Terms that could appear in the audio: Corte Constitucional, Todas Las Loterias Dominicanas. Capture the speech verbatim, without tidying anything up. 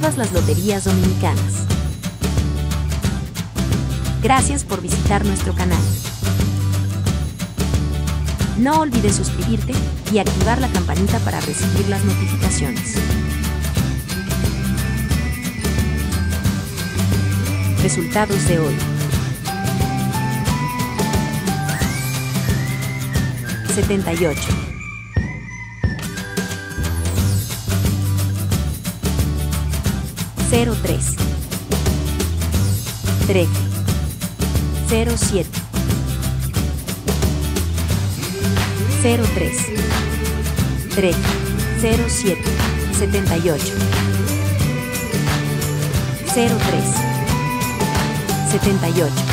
Todas las Loterías Dominicanas. Gracias por visitar nuestro canal. No olvides suscribirte y activar la campanita para recibir las notificaciones. Resultados de hoy. setenta y ocho. cero tres. trece. cero siete. cero tres. trece. cero siete. setenta y ocho. cero tres. setenta y ocho.